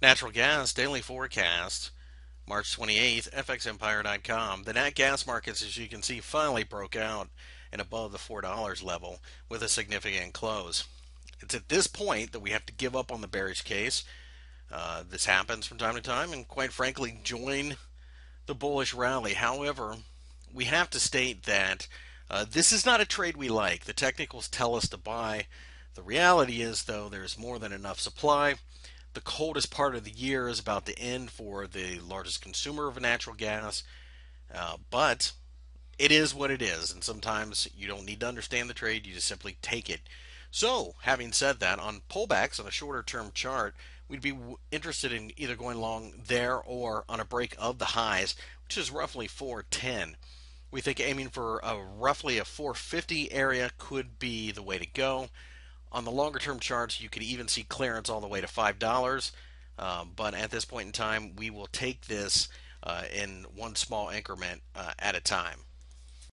Natural Gas Daily Forecast, March 28th, FXEmpire.com. The nat gas markets, as you can see, finally broke out and above the $4 level with a significant close. It's at this point that we have to give up on the bearish case. This happens from time to time, and quite frankly, join the bullish rally. However, we have to state that this is not a trade we like. The technicals tell us to buy. The reality is, though, there's more than enough supply. The coldest part of the year is about to end for the largest consumer of natural gas, but it is what it is, and sometimes you don't need to understand the trade, you just simply take it. So having said that, on pullbacks on a shorter term chart, we'd be interested in either going long there or on a break of the highs, which is roughly 410. We think aiming for roughly a 450 area could be the way to go. On the longer term charts, you could even see clearance all the way to $5, but at this point in time, we will take this in one small increment at a time.